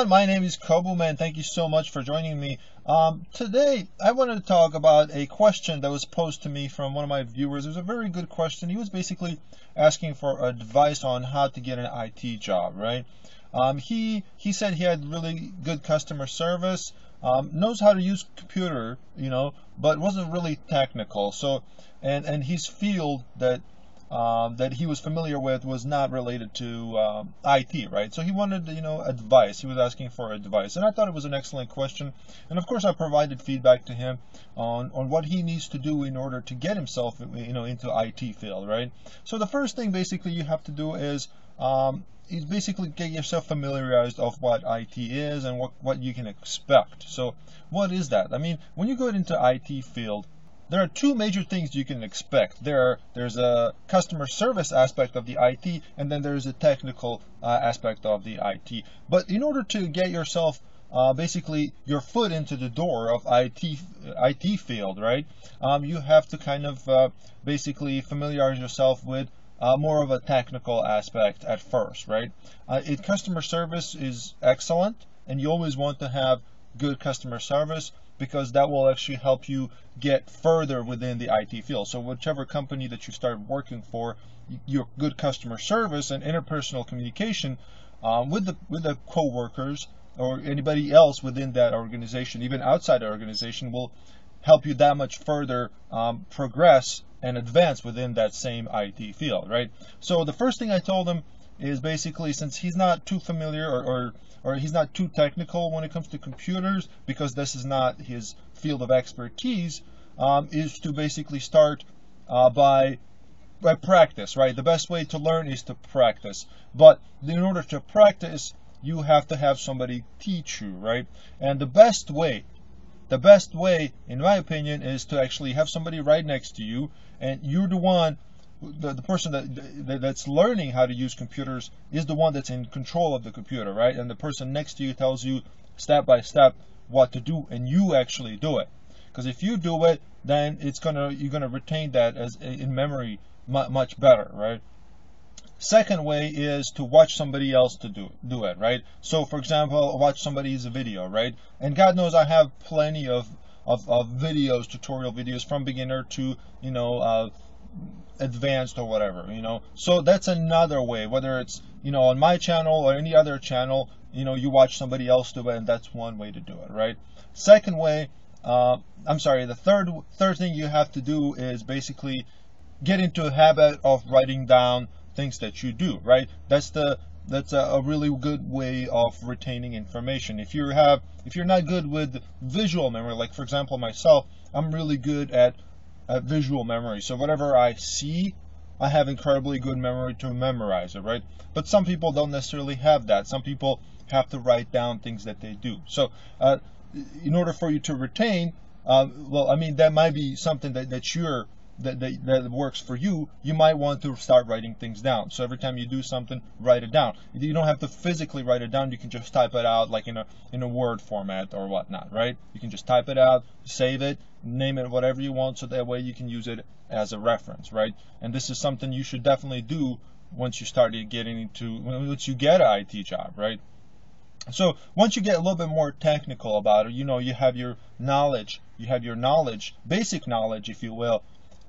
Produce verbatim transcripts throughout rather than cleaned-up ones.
everyone, my name is Cobuman. Thank you so much for joining me. Um, today I wanted to talk about a question that was posed to me from one of my viewers. It was a very good question. He was basically asking for advice on how to get an I T job, right? Um, he he said he had really good customer service, um, knows how to use computer, you know, but wasn't really technical. So, and and his field that Um, that he was familiar with was not related to um, I T, right? So he wanted, you know, advice. He was asking for advice, and I thought it was an excellent question. And of course, I provided feedback to him on on what he needs to do in order to get himself, you know, into I T field, right? So the first thing basically you have to do is um, is basically get yourself familiarized of what I T is and what what you can expect. So what is that? I mean, when you go into I T field, there are two major things you can expect. There, are, there's a customer service aspect of the I T, and then there's a technical uh, aspect of the I T. But in order to get yourself uh, basically your foot into the door of I T, I T field, right? Um, you have to kind of uh, basically familiarize yourself with Uh, more of a technical aspect at first, right? Uh, it, customer service is excellent, and you always want to have good customer service, because that will actually help you get further within the I T field. So whichever company that you start working for, your good customer service and interpersonal communication um, with the with the co-workers or anybody else within that organization, even outside the organization, will help you that much further um, progress and advance within that same I T field, right? So the first thing I told him is basically, since he's not too familiar or, or or he's not too technical when it comes to computers, because this is not his field of expertise, um, is to basically start uh, by by practice, right? The best way to learn is to practice, but in order to practice, you have to have somebody teach you, right? And the best way, the best way, in my opinion, is to actually have somebody right next to you, and you're the one. The, the person that, that that's learning how to use computers is the one that's in control of the computer, right? And the person next to you tells you step by step what to do, and you actually do it. Because if you do it, then it's gonna you're gonna retain that as in memory much better, right? Second way is to watch somebody else to do do it, right? So for example, watch somebody's video, right? And God knows I have plenty of of, of videos, tutorial videos from beginner to you know. Uh, advanced or whatever, you know. So that's another way, whether it's, you know, on my channel or any other channel, you know, you watch somebody else do it, and that's one way to do it, right? Second way, uh, I'm sorry, the third third thing you have to do is basically get into a habit of writing down things that you do, right? That's the That's a, a really good way of retaining information. If you have, if you're not good with visual memory, like for example myself, I'm really good at Uh, visual memory. So whatever I see, I have incredibly good memory to memorize it, right? But some people don't necessarily have that. Some people have to write down things that they do. So uh, in order for you to retain, uh, well, I mean, that might be something that, that you're that, that, that works for you. You might want to start writing things down. So every time you do something, write it down. You don't have to physically write it down. You can just type it out, like in a in a Word format or whatnot, right? You can just type it out, save it, name it whatever you want, so that way you can use it as a reference, right? And this is something you should definitely do once you start getting into, once you get an I T job, right? So once you get a little bit more technical about it, you know, you have your knowledge, you have your knowledge, basic knowledge, if you will,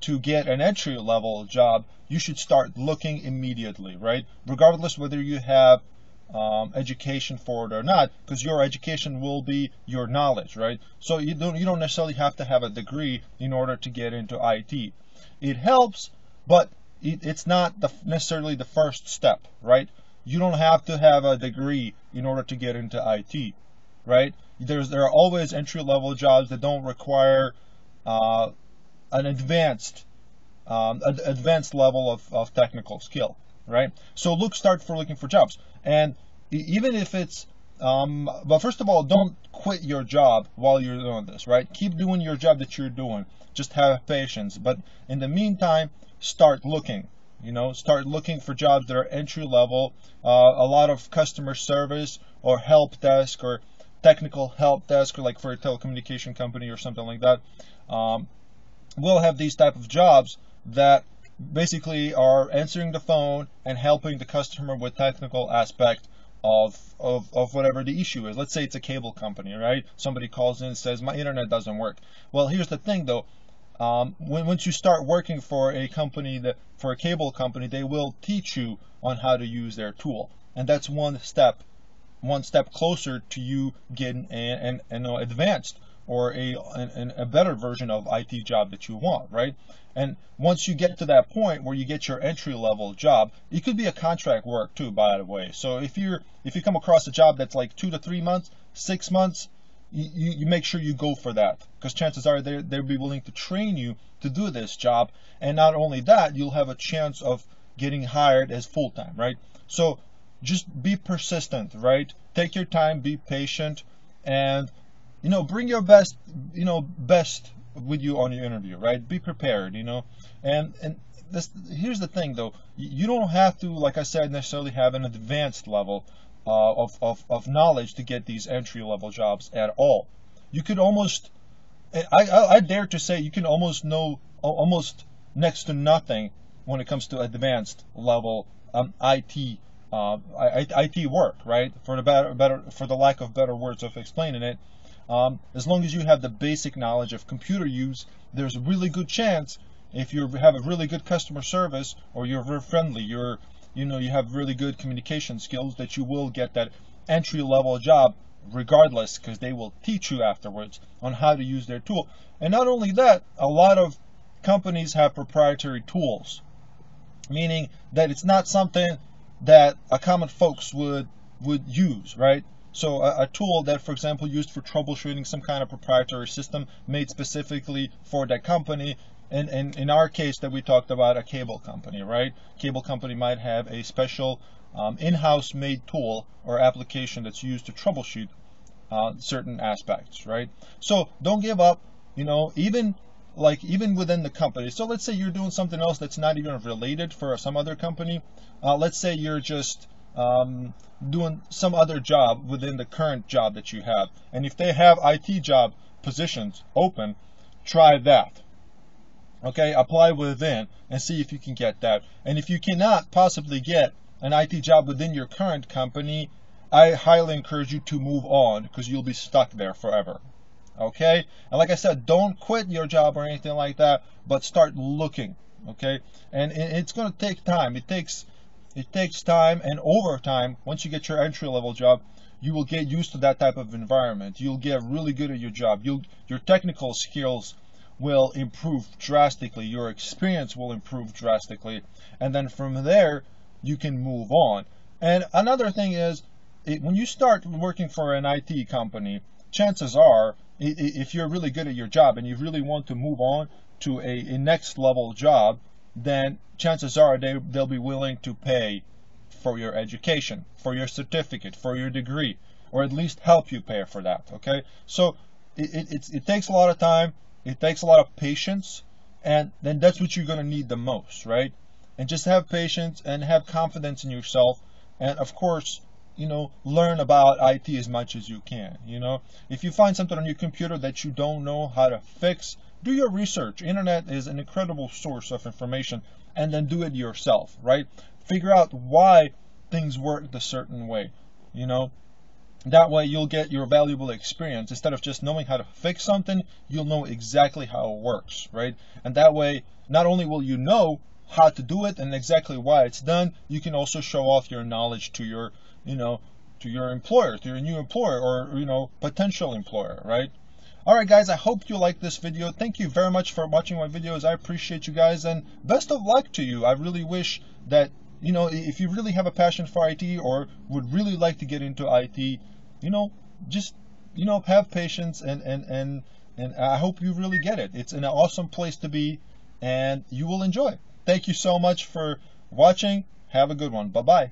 to get an entry level job. You should start looking immediately, right? Regardless whether you have Um, education for it or not, because your education will be your knowledge, right? So you don't you don't necessarily have to have a degree in order to get into I T. It helps, but it, it's not the, necessarily the first step, right? You don't have to have a degree in order to get into I T, right? There's there are always entry level jobs that don't require uh, an advanced um, ad advanced level of, of technical skill, right? So look, start for looking for jobs. And even if it's, um, but first of all, don't quit your job while you're doing this, right? Keep doing your job that you're doing. Just have patience. But in the meantime, start looking, you know, start looking for jobs that are entry level, uh, a lot of customer service or help desk or technical help desk, or like for a telecommunication company or something like that. Um, we'll have these type of jobs that basically are answering the phone and helping the customer with technical aspect of, of, of whatever the issue is. Let's say it's a cable company, right? Somebody calls in and says, my internet doesn't work. Well, here's the thing though. Um, when, once you start working for a company, that, for a cable company, they will teach you on how to use their tool. And that's one step, one step closer to you getting an, an, an advanced or a, an, a better version of I T job that you want, right? And once you get to that point where you get your entry level job, it could be a contract work too, by the way. So if you're, if you come across a job that's like two to three months, six months, you, you make sure you go for that, because chances are they they'll be willing to train you to do this job. And not only that, you'll have a chance of getting hired as full time, right? So just be persistent, right? Take your time, be patient, and you know, bring your best, you know, best with you on your interview, right? Be prepared, you know, and, and this, here's the thing though, you don't have to, like I said, necessarily have an advanced level uh, of, of, of knowledge to get these entry level jobs at all. You could almost, I, I, I dare to say you can almost know almost next to nothing when it comes to advanced level um, I T uh, I T work, right? For the better, better, for the lack of better words of explaining it. Um, as long as you have the basic knowledge of computer use, there's a really good chance, if you have a really good customer service, or you're very friendly, you're, you know, you have really good communication skills, that you will get that entry level job regardless, because they will teach you afterwards on how to use their tool. And not only that, a lot of companies have proprietary tools, meaning that it's not something that a common folks would would use, right? So a, a tool that, for example, used for troubleshooting some kind of proprietary system made specifically for that company. And, and in our case that we talked about, a cable company, right? Cable company might have a special um, in-house made tool or application that's used to troubleshoot uh, certain aspects, right? So don't give up, you know, even like even within the company. So let's say you're doing something else that's not even related for some other company. Uh, let's say you're just Um, doing some other job within the current job that you have, and if they have I T job positions open, try that. Okay, apply within and see if you can get that. And if you cannot possibly get an I T job within your current company, I highly encourage you to move on, because you'll be stuck there forever. Okay, and like I said, don't quit your job or anything like that, but start looking. Okay, and it's going to take time. It takes It takes time, and over time, once you get your entry-level job, you will get used to that type of environment. You'll get really good at your job. You'll, your technical skills will improve drastically. Your experience will improve drastically. And then from there, you can move on. And another thing is, it, when you start working for an I T company, chances are, if you're really good at your job and you really want to move on to a, a next-level job, then chances are they, they'll be willing to pay for your education, for your certificate, for your degree, or at least help you pay for that, okay? So it, it, it, it takes a lot of time, it takes a lot of patience, and then that's what you're gonna need the most, right? And just have patience and have confidence in yourself, and of course, you know, learn about I T as much as you can, you know? If you find something on your computer that you don't know how to fix, do your research. Internet is an incredible source of information, and then do it yourself, right? Figure out why things work the certain way, you know? That way you'll get your valuable experience. Instead of just knowing how to fix something, you'll know exactly how it works, right? And that way, not only will you know how to do it and exactly why it's done, you can also show off your knowledge to your, you know, to your employer, to your new employer, or, you know, potential employer, right? Alright guys, I hope you liked this video. Thank you very much for watching my videos. I appreciate you guys, and best of luck to you. I really wish that, you know, if you really have a passion for I T or would really like to get into I T, you know, just, you know, have patience, and, and, and, and I hope you really get it. It's an awesome place to be, and you will enjoy it. Thank you so much for watching. Have a good one. Bye-bye.